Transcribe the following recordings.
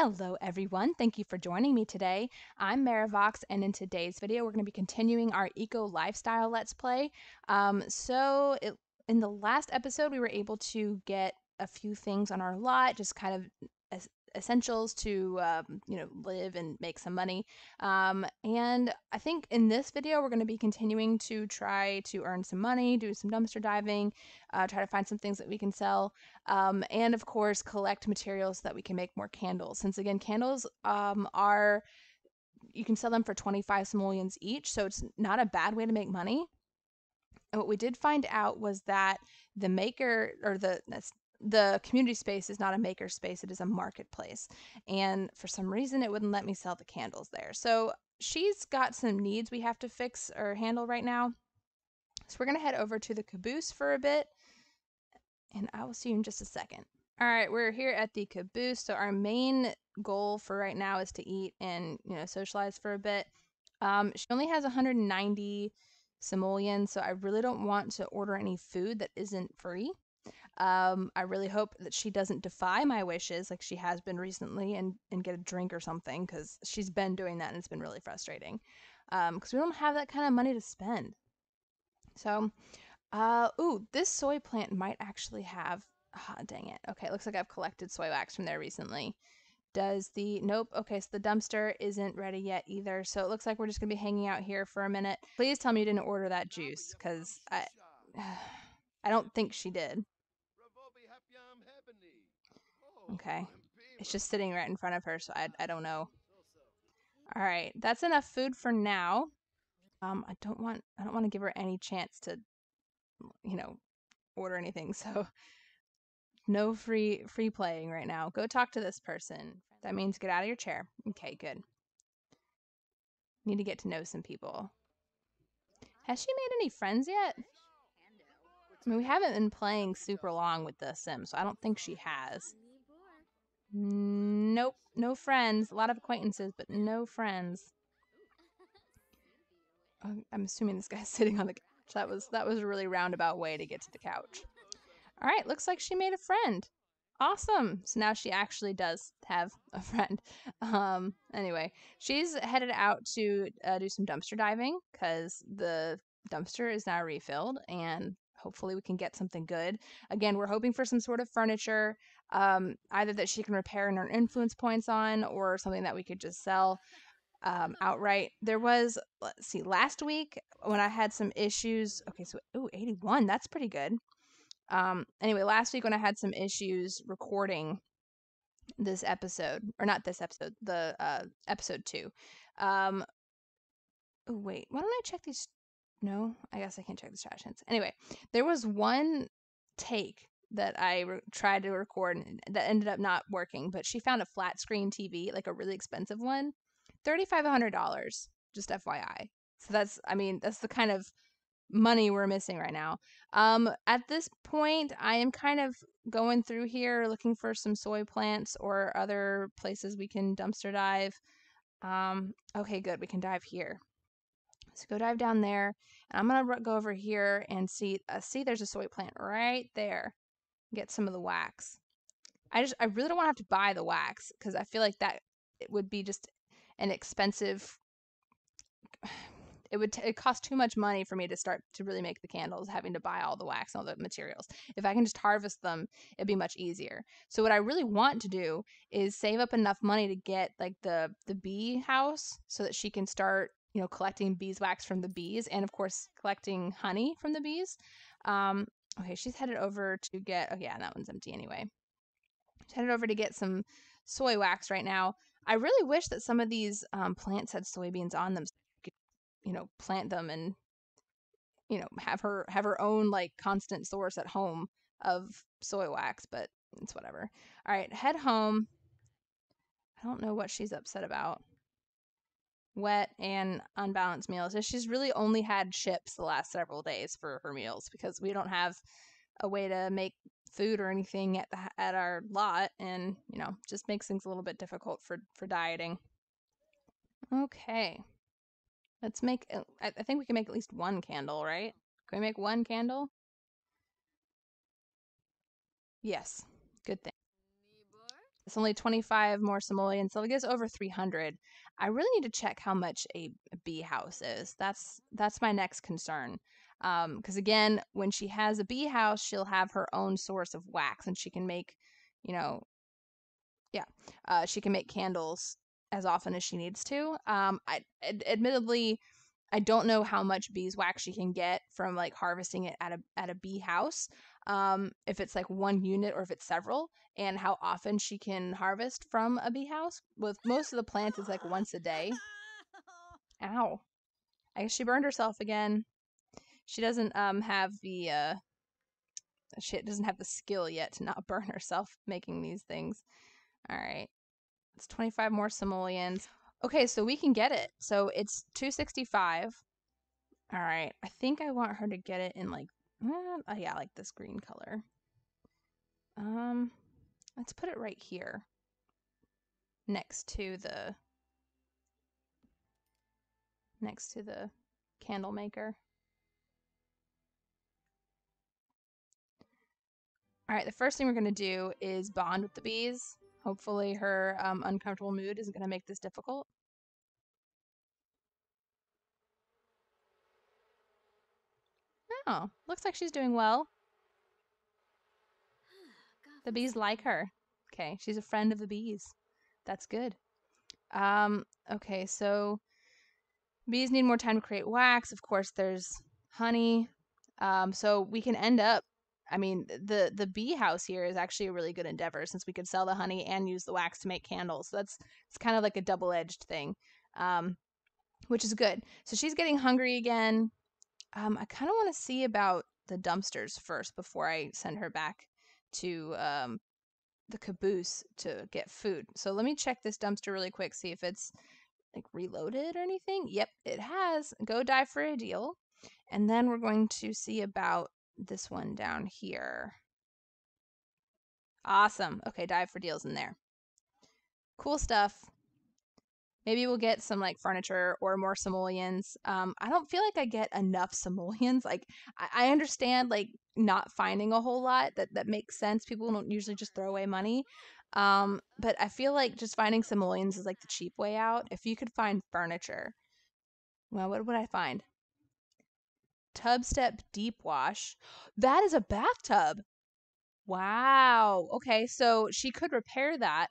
Hello everyone, thank you for joining me today. I'm Merrivox, and in today's video we're going to be continuing our eco lifestyle let's play. In the last episode we were able to get a few things on our lot, just kind of essentials to live and make some money. And I think in this video we're going to be continuing to try to earn some money, do some dumpster diving, try to find some things that we can sell, and of course collect materials so that we can make more candles, since again candles are, you can sell them for 25 simoleons each, so it's not a bad way to make money. And what we did find out was that the maker, or the community space, is not a maker space, it is a marketplace, and for some reason it wouldn't let me sell the candles there. So she's got some needs we have to fix or handle right now, so we're gonna head over to the caboose for a bit, and I will see you in just a second. All right, we're here at the caboose. So our main goal for right now is to eat and socialize for a bit. She only has 190 simoleons, so I really don't want to order any food that isn't free. I really hope that she doesn't defy my wishes like she has been recently and get a drink or something, because she's been doing that and it's been really frustrating, because we don't have that kind of money to spend. So ooh, this soy plant might actually have, dang it, okay, it looks like I've collected soy wax from there recently. Does the, nope, okay, so the dumpster isn't ready yet either, so it looks like we're just gonna be hanging out here for a minute. Please tell me you didn't order that juice, because I don't think she did. Okay, it's just sitting right in front of her, so I don't know. All right, that's enough food for now. I don't want to give her any chance to, order anything. So no free playing right now. Go talk to this person. That means get out of your chair. Okay, good. Need to get to know some people. Has she made any friends yet? I mean, we haven't been playing super long with the Sim, so I don't think she has. Nope, no friends. A lot of acquaintances, but no friends. I'm assuming this guy's sitting on the couch. That was a really roundabout way to get to the couch. All right, looks like she made a friend. Awesome. So now she actually does have a friend. Anyway, she's headed out to do some dumpster diving, because the dumpster is now refilled, and hopefully we can get something good. Again, we're hoping for some sort of furniture, either that she can repair and earn influence points on, or something that we could just sell outright. There was, let's see, last week when I had some issues. Okay, so, ooh, 81, that's pretty good. Anyway, last week when I had some issues recording this episode, or not this episode, the episode 2. Oh, wait, why don't I check these? No, I guess I can't check the trash cans. Anyway, there was one take that I tried to record that ended up not working, but she found a flat screen TV, like a really expensive one, $3,500, just FYI. So that's, I mean, that's the kind of money we're missing right now. At this point, I am kind of going through here looking for some soy plants or other places we can dumpster dive. Okay, good, we can dive here. So go dive down there, and I'm gonna go over here and see there's a soy plant right there. Get some of the wax. I really don't want to have to buy the wax, because I feel like that it would be just an expensive. It cost too much money for me to start to really make the candles, having to buy all the wax and all the materials. If I can just harvest them, it'd be much easier. So what I really want to do is save up enough money to get like the bee house, so that she can start, collecting beeswax from the bees, and of course collecting honey from the bees. Okay, she's headed over to get, oh yeah, that one's empty anyway. She's headed over to get some soy wax right now. I really wish that some of these plants had soybeans on them, so you could, plant them and, have her own like constant source at home of soy wax, but it's whatever. All right, head home. I don't know what she's upset about. Wet and unbalanced meals. She's really only had chips the last several days for her meals, because we don't have a way to make food or anything at our lot, and just makes things a little bit difficult for dieting. Okay, let's make. I think we can make at least one candle, right? Can we make one candle? Yes, good thing. It's only 25 more simoleons, so it gives over 300. I really need to check how much a bee house is. That's my next concern. Because again, when she has a bee house, she'll have her own source of wax, and she can make, she can make candles as often as she needs to. Admittedly, I don't know how much beeswax she can get from like harvesting it at a bee house. If it's like one unit or if it's several, and how often she can harvest from a bee house. With most of the plants, it's like once a day. Ow! I guess she burned herself again. She doesn't have the skill yet to not burn herself making these things. All right, it's 25 more simoleons. Okay, so we can get it. So it's 265. All right, I think I want her to get it in like this green color. Let's put it right here, next to the candle maker. All right, the first thing we're going to do is bond with the bees. Hopefully her uncomfortable mood isn't going to make this difficult. Oh, looks like she's doing well. The bees like her. Okay, she's a friend of the bees. That's good. Okay, so bees need more time to create wax. Of course, there's honey. So we can end up, the bee house here is actually a really good endeavor, since we could sell the honey and use the wax to make candles. So it's kind of like a double-edged thing, which is good. So she's getting hungry again. I kind of want to see about the dumpsters first before I send her back to the caboose to get food. So let me check this dumpster really quick, see if it's like reloaded or anything. Yep, it has. Go die for a deal. And then we're going to see about this one down here. Awesome. Okay, dive for deals in there. Cool stuff. Maybe we'll get some like furniture or more simoleons. I don't feel like I get enough simoleons. Like I understand like not finding a whole lot. That makes sense. People don't usually just throw away money. But I feel like just finding simoleons is like the cheap way out. If you could find furniture, well, what would I find? Tub step deep wash. That is a bathtub. Wow. Okay, so she could repair that,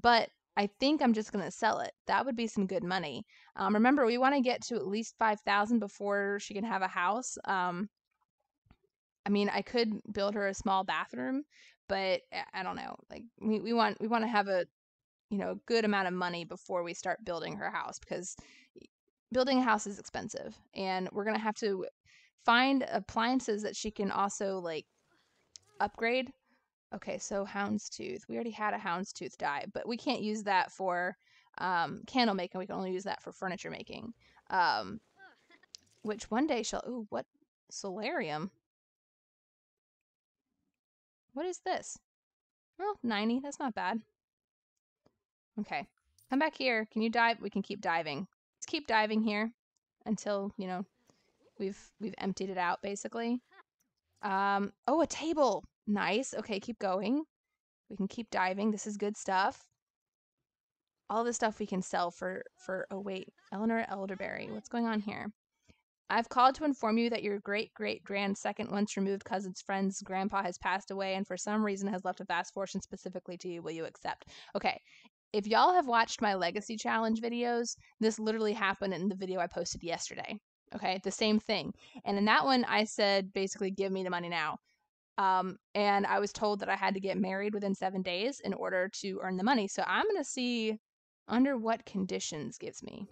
but I think I'm just gonna sell it. That would be some good money. Remember, we want to get to at least 5,000 before she can have a house. I could build her a small bathroom, but I don't know. Like we want to have a good amount of money before we start building her house, because building a house is expensive, and we're gonna have to find appliances that she can also like upgrade. Okay, so houndstooth. We already had a houndstooth die, but we can't use that for candle making. We can only use that for furniture making. Which one day shall... Ooh, what? Solarium? What is this? Well, 90. That's not bad. Okay. Come back here. Can you dive? We can keep diving. Let's keep diving here until, we've emptied it out, basically. Oh, a table. Nice. Okay, keep going. We can keep diving. This is good stuff. All this stuff we can sell for oh wait, Eleanor Elderberry. What's going on here? I've called to inform you that your great-great-grand-second once removed cousin's friend's grandpa has passed away and for some reason has left a vast fortune specifically to you. Will you accept? Okay. If y'all have watched my Legacy Challenge videos, this literally happened in the video I posted yesterday. Okay, the same thing. And in that one, I said, basically, give me the money now. And I was told that I had to get married within 7 days in order to earn the money. So I'm going to see under what conditions gives me.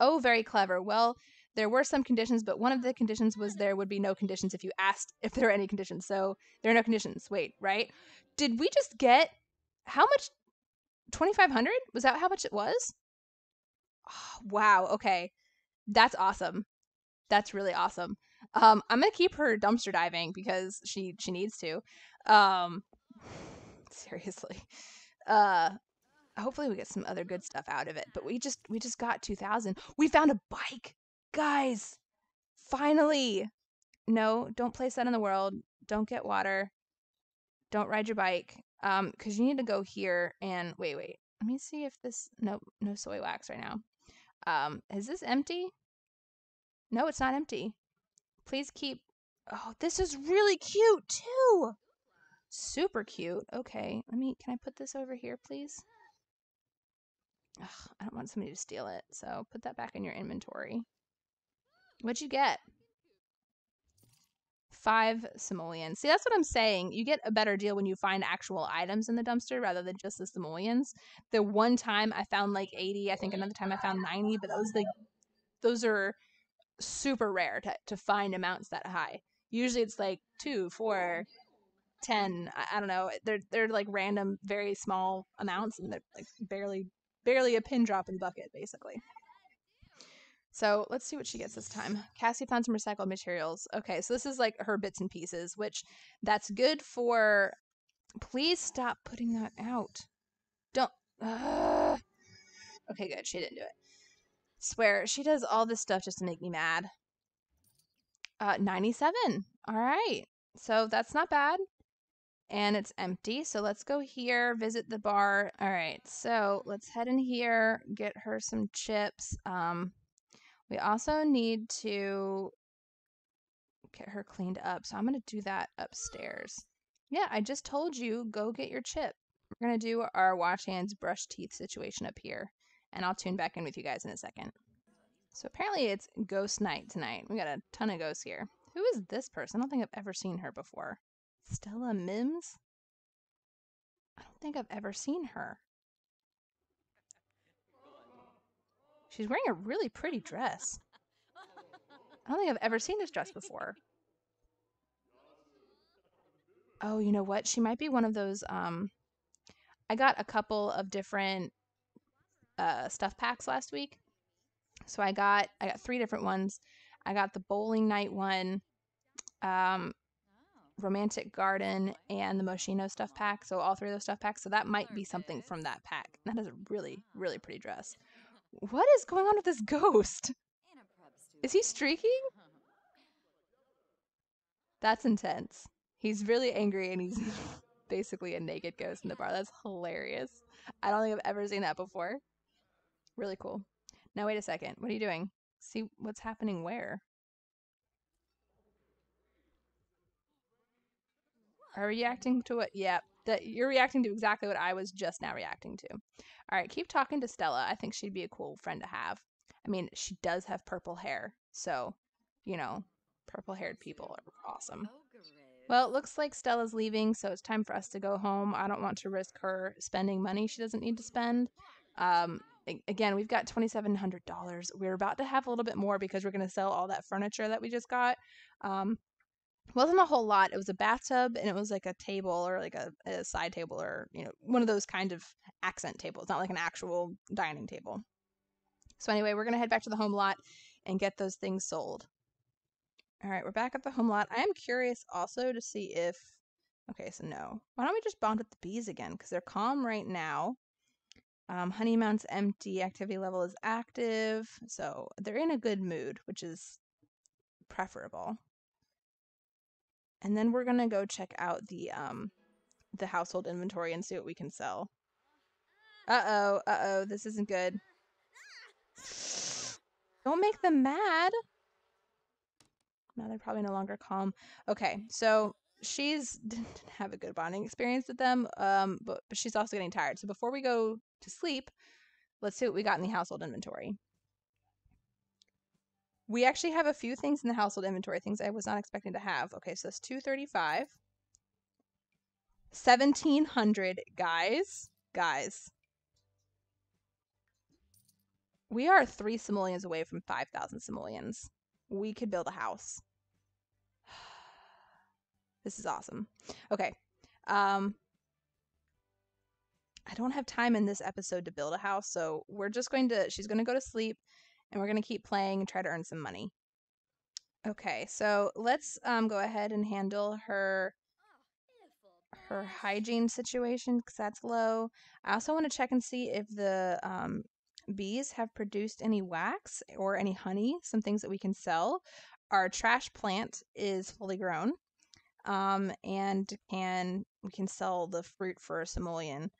Oh, very clever. Well, there were some conditions, but one of the conditions was there would be no conditions if you asked if there are any conditions. So there are no conditions. Wait, right? Did we just get how much? 2,500? Was that how much it was? Oh, wow. Okay. That's awesome. That's really awesome. I'm going to keep her dumpster diving because she needs to. Seriously. Hopefully we get some other good stuff out of it, but we just got 2,000. We found a bike. Guys, finally. No, don't place that in the world. Don't get water. Don't ride your bike. because you need to go here and wait. Let me see if this, no soy wax right now. Is this empty? No, it's not empty. Please keep, oh, this is really cute too. Super cute. Okay, can I put this over here, please? Ugh, I don't want somebody to steal it, so put that back in your inventory. What'd you get? 5 simoleons. See, that's what I'm saying. You get a better deal when you find actual items in the dumpster rather than just the simoleons. The one time I found like 80, I think another time I found 90, but those are super rare to find amounts that high. Usually it's like 2, 4, 10. I don't know. They're like random, very small amounts, and they're like barely a pin drop in the bucket, basically. So let's see what she gets this time. Cassie found some recycled materials. Okay, so this is like her bits and pieces, which that's good for. Please stop putting that out. Don't. Okay, good. She didn't do it. Swear, she does all this stuff just to make me mad. 97. All right. So that's not bad. And it's empty. So let's go here, visit the bar. All right. So let's head in here, get her some chips. We also need to get her cleaned up. So I'm going to do that upstairs. Yeah, I just told you, go get your chip. We're going to do our wash hands, brush teeth situation up here. And I'll tune back in with you guys in a second. So apparently it's ghost night tonight. We got a ton of ghosts here. Who is this person? I don't think I've ever seen her before. Stella Mims? I don't think I've ever seen her. She's wearing a really pretty dress. I don't think I've ever seen this dress before. Oh, you know what? She might be one of those, I got a couple of different stuff packs last week. So I got 3 different ones. I got the bowling night one, Romantic Garden, and the Moschino stuff pack. So all 3 of those stuff packs. So that might be something from that pack. That is a really, really pretty dress. What is going on with this ghost? Is he streaking? That's intense. He's really angry and he's basically a naked ghost in the bar. That's hilarious. I don't think I've ever seen that before. Really cool. Now, wait a second. What are you doing? See what's happening where? Are we reacting to what? Yeah. You're reacting to exactly what I was just now reacting to. All right, keep talking to Stella. I think she'd be a cool friend to have. I mean, she does have purple hair, so, you know, purple-haired people are awesome. Well, it looks like Stella's leaving, so it's time for us to go home. I don't want to risk her spending money she doesn't need to spend. Again, we've got $2,700. We're about to have a little bit more because we're going to sell all that furniture that we just got. Wasn't a whole lot. It was a bathtub and it was like a table or like a side table or, you know, one of those kind of accent tables, not like an actual dining table. So anyway, we're going to head back to the home lot and get those things sold. All right, we're back at the home lot. I am curious also to see if, okay, so no. Why don't we just bond with the bees again? Because they're calm right now. Honey amount's empty. Activity level is active. So they're in a good mood, which is preferable. And then we're going to go check out the household inventory and see what we can sell. Uh-oh, this isn't good. Don't make them mad. Now they're probably no longer calm. Okay, so she's didn't have a good bonding experience with them, but she's also getting tired. So before we go to sleep, let's see what we got in the household inventory. We actually have a few things in the household inventory, things I was not expecting to have. Okay, so that's 235. 1,700, guys. Guys. We are 3 simoleons away from 5,000 simoleons. We could build a house. This is awesome. Okay. I don't have time in this episode to build a house, so we're just going to, she's going to go to sleep. And we're going to keep playing and try to earn some money. Okay, so let's go ahead and handle her hygiene situation because that's low. I also want to check and see if the bees have produced any wax or any honey, some things that we can sell. Our trash plant is fully grown and can we can sell the fruit for a simoleon.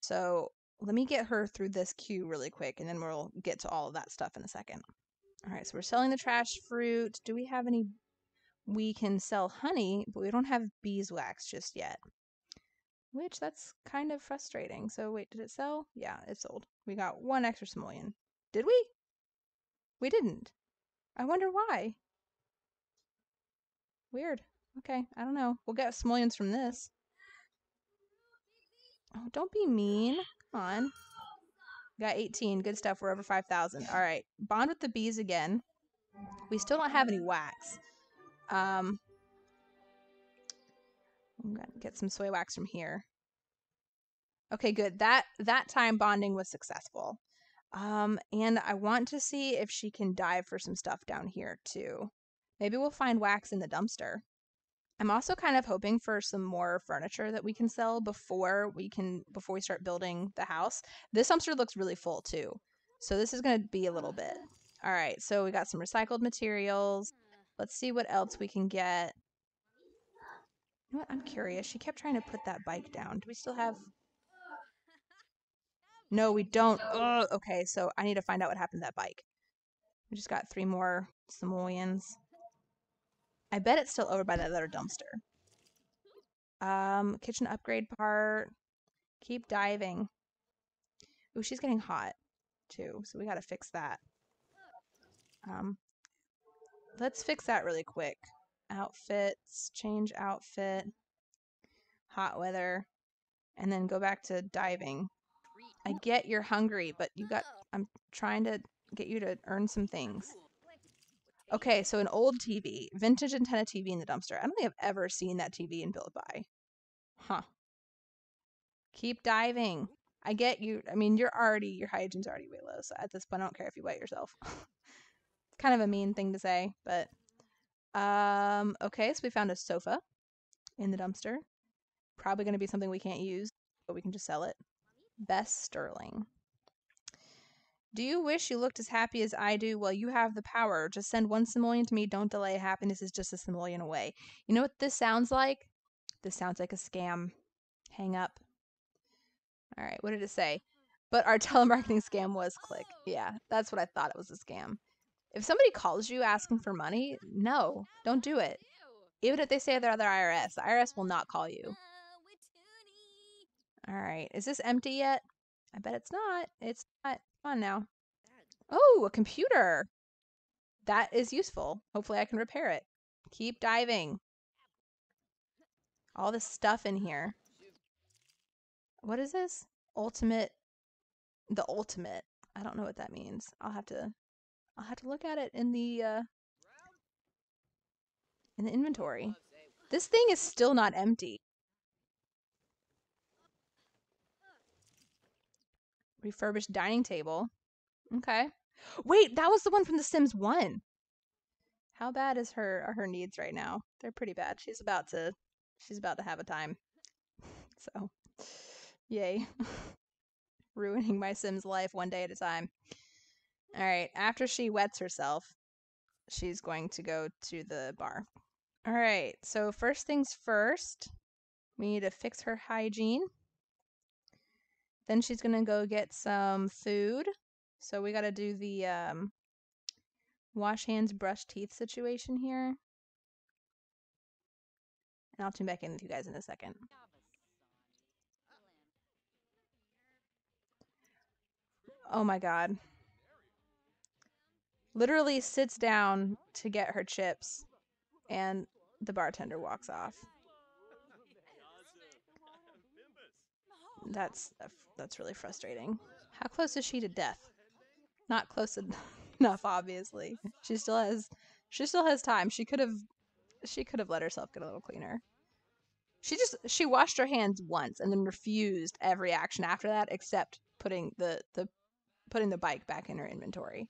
So let me get her through this queue really quick, and then we'll get to all of that stuff in a second. All right, so we're selling the trash fruit. Do we have any? We can sell honey, but we don't have beeswax just yet, which that's kind of frustrating. So wait, did it sell? Yeah, it sold. We got one extra simoleon. Did we? We didn't. I wonder why. Weird. Okay, I don't know. We'll get simoleons from this. Oh, don't be mean. Come on. Got 18. Good stuff. We're over 5,000. All right. Bond with the bees again. We still don't have any wax. I'm gonna get some soy wax from here. Okay, good. That time bonding was successful. And I want to see if she can dive for some stuff down here too. Maybe we'll find wax in the dumpster. I'm also kind of hoping for some more furniture that we can sell before we start building the house. This dumpster looks really full too, so this is going to be a little bit. All right, so we got some recycled materials. Let's see what else we can get. You know what? I'm curious. She kept trying to put that bike down. Do we still have? No, we don't. Ugh. Okay, so I need to find out what happened to that bike. We just got 3 more simoleons. I bet it's still over by that other dumpster. Kitchen upgrade part. Keep diving. Ooh, she's getting hot, too, so we gotta fix that. Let's fix that really quick. Outfits, change outfit, hot weather, and then go back to diving. I get you're hungry, but I'm trying to get you to earn some things. Okay, so an old TV. Vintage antenna TV in the dumpster. I don't think I've ever seen that TV in Build Buy. Huh. Keep diving. I get you. I mean, your hygiene's already way low, so at this point, I don't care if you wet yourself. It's kind of a mean thing to say, but... okay, so we found a sofa in the dumpster. Probably going to be something we can't use, but we can just sell it. Bess Sterling. Do you wish you looked as happy as I do? Well, you have the power. Just send one simoleon to me. Don't delay. Happiness is just a simoleon away. You know what this sounds like? This sounds like a scam. Hang up. All right, what did it say? But our telemarketing scam was click. Yeah, that's what I thought. It was a scam. If somebody calls you asking for money, no, don't do it. Even if they say they're the IRS, the IRS will not call you. All right, is this empty yet? I bet it's not. It's not. Come on now. Oh, a computer. That is useful. Hopefully I can repair it. Keep diving. All this stuff in here. What is this? Ultimate. The ultimate. I don't know what that means. I'll have to look at it in the inventory. This thing is still not empty. Refurbished dining table. Okay. Wait, that was the one from The Sims 1. How bad is her needs right now? They're pretty bad. She's about to have a time. So, yay. Ruining my Sims life one day at a time. All right, after she wets herself, she's going to go to the bar. All right, so first things first, we need to fix her hygiene. Then she's going to go get some food. So we got to do the wash hands, brush teeth situation here. And I'll tune back in with you guys in a second. Oh my God. Literally sits down to get her chips and the bartender walks off. That's really frustrating. How close is she to death? Not close enough, obviously. She still has time. She could have let herself get a little cleaner. She washed her hands once and then refused every action after that, except putting the bike back in her inventory.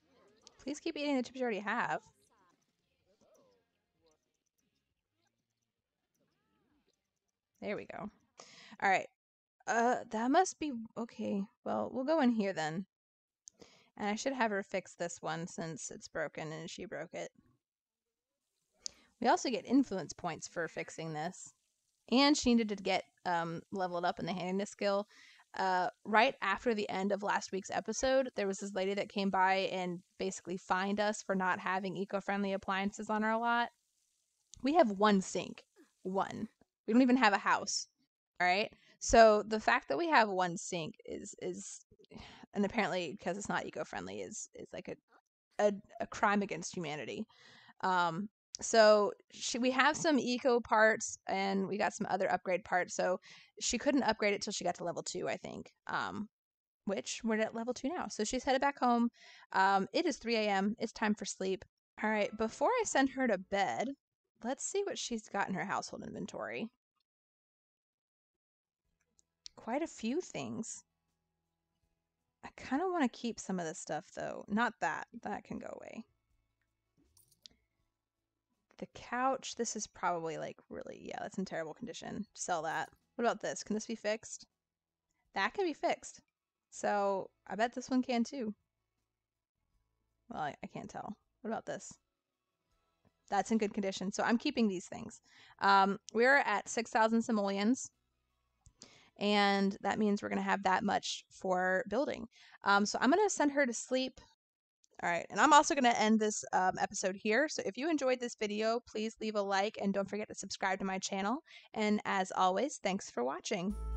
Please keep eating the chips you already have. There we go. All right. That must be... Okay, well, we'll go in here then. And I should have her fix this one since it's broken and she broke it. We also get influence points for fixing this. and she needed to get leveled up in the handiness skill. Right after the end of last week's episode, there was this lady that came by and basically fined us for not having eco-friendly appliances on our lot. We have one sink. One. We don't even have a house. All right? So the fact that we have one sink is and apparently because it's not eco-friendly is like a crime against humanity. So we have some eco parts and we got some other upgrade parts. So she couldn't upgrade it till she got to level 2, I think. Which we're at level 2 now. So she's headed back home. It is 3 a.m. It's time for sleep. All right. Before I send her to bed, let's see what she's got in her household inventory. Quite a few things. I kind of want to keep some of this stuff though. Not that. That can go away. The couch, this is probably like really, yeah, that's in terrible condition. Sell that. What about this? Can this be fixed? That can be fixed. So I bet this one can too. Well, I can't tell. What about this? That's in good condition. So I'm keeping these things. We're at 6,000 simoleons. And that means we're going to have that much for building. So I'm going to send her to sleep. All right. And I'm also going to end this episode here. So if you enjoyed this video, please leave a like and don't forget to subscribe to my channel. And as always, thanks for watching.